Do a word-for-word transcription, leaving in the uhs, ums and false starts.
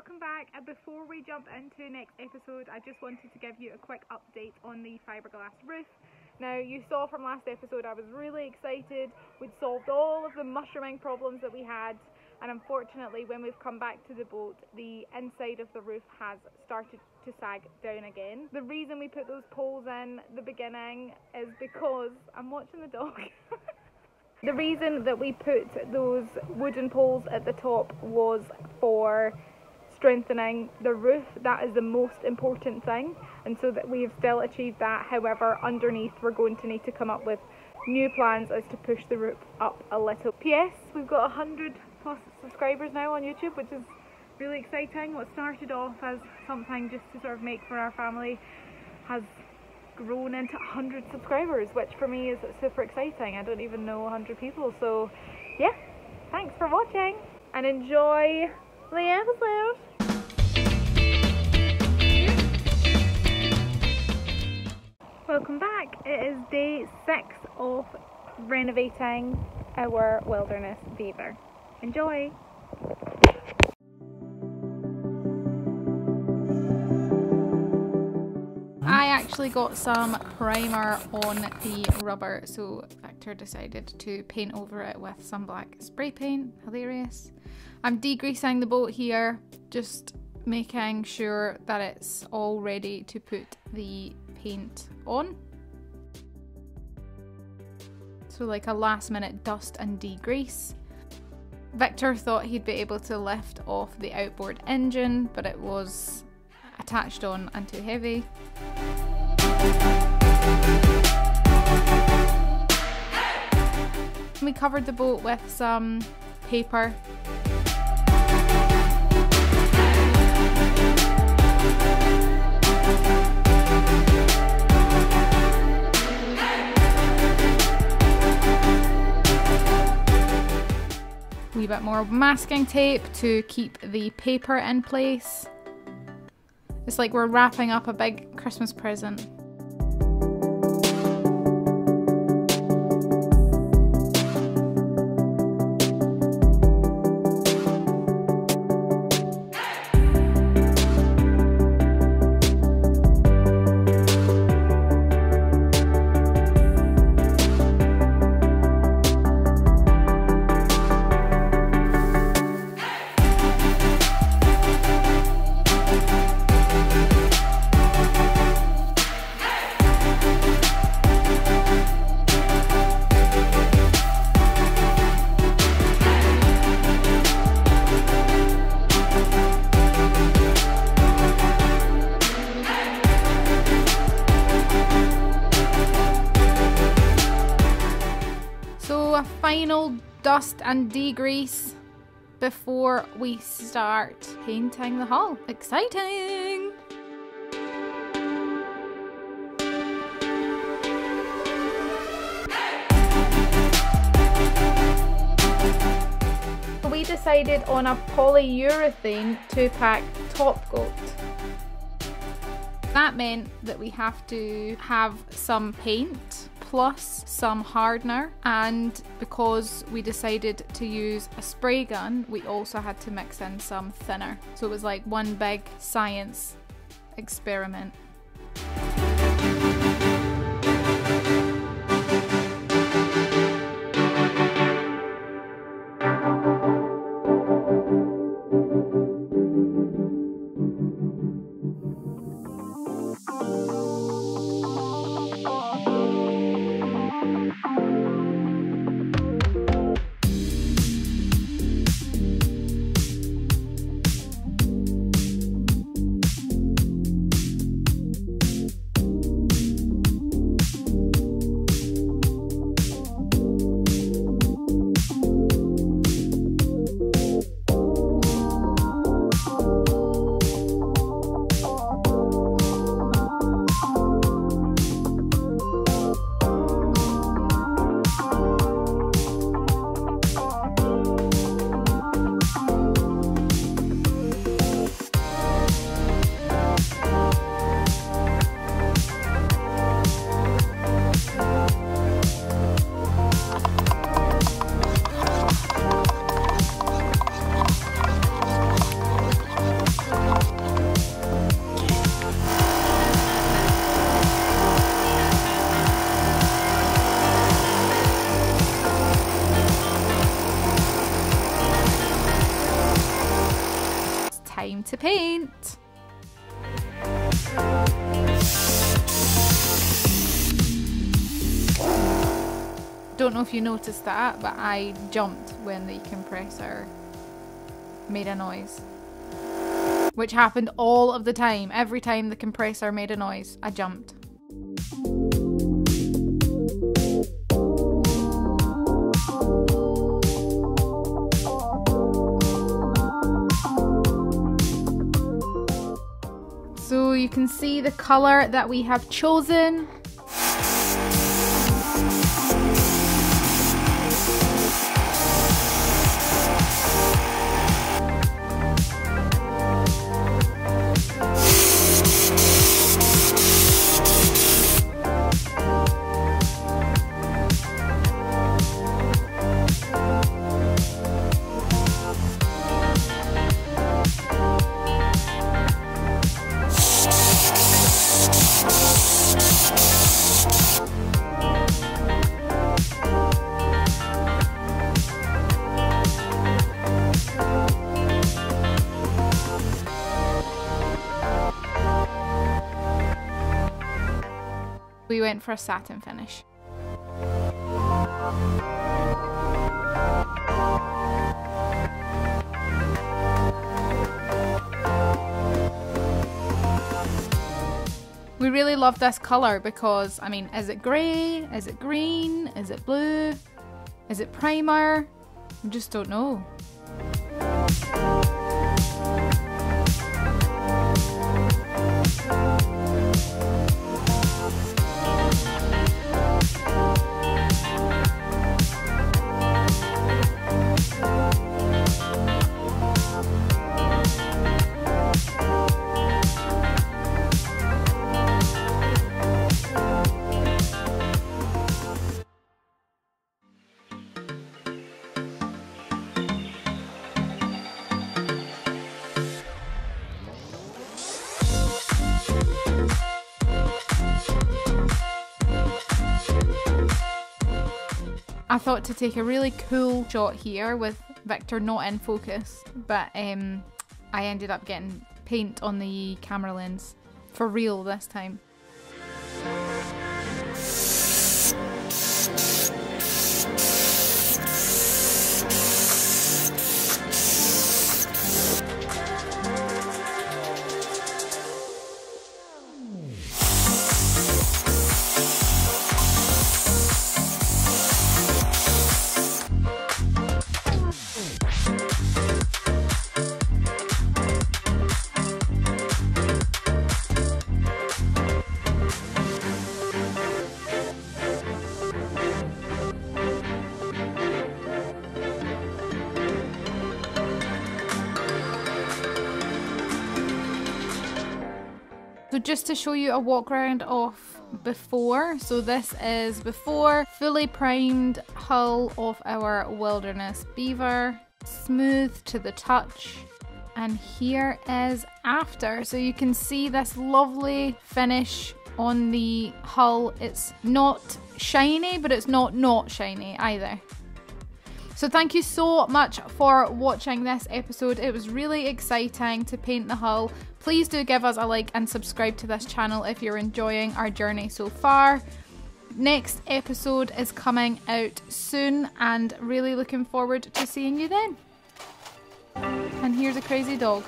welcome back, and before we jump into next episode, I just wanted to give you a quick update on the fiberglass roof. Now, you saw from last episode I was really excited. We'd solved all of the mushrooming problems that we had, and unfortunately when we've come back to the boat, the inside of the roof has started to sag down again. The reason we put those poles in the beginning is because I'm watching the dog. The reason that we put those wooden poles at the top was for strengthening the roof. That is the most important thing, and so that we have still achieved that. However, underneath we're going to need to come up with new plans as to push the roof up a little. P S We've got one hundred plus subscribers now on YouTube, which is really exciting. What started off as something just to sort of make for our family has grown into one hundred subscribers, which for me is super exciting. I don't even know one hundred people, so yeah, thanks for watching and enjoy the episode. Welcome back. It is day six of renovating our Wilderness Beaver. Enjoy! I actually got some primer on the rubber, so Victor decided to paint over it with some black spray paint. Hilarious. I'm degreasing the boat here, just making sure that it's all ready to put the paint on. So like a last minute dust and degrease. Victor thought he'd be able to lift off the outboard engine, but it was attached on and too heavy. We covered the boat with some paper. A wee bit more masking tape to keep the paper in place. It's like we're wrapping up a big Christmas present. Final dust and degrease before we start painting the hull. Exciting! We decided on a polyurethane two-pack top coat. That meant that we have to have some paint plus some hardener, and because we decided to use a spray gun, we also had to mix in some thinner. So it was like one big science experiment. to paint. Don't know if you noticed that, but I jumped when the compressor made a noise, which happened all of the time. Every time the compressor made a noise, I jumped. So you can see the colour that we have chosen. We went for a satin finish. We really love this colour because, I mean, is it grey? Is it green? Is it blue? Is it primer? I just don't know. I thought to take a really cool shot here with Victor not in focus, but um, I ended up getting paint on the camera lens for real this time. So just to show you a walk around off before, so this is before, fully primed hull of our Wilderness Beaver, smooth to the touch, and here is after. So you can see this lovely finish on the hull. It's not shiny, but it's not not shiny either. So thank you so much for watching this episode. It was really exciting to paint the hull. Please do give us a like and subscribe to this channel if you're enjoying our journey so far. Next episode is coming out soon and really looking forward to seeing you then. And here's a crazy dog.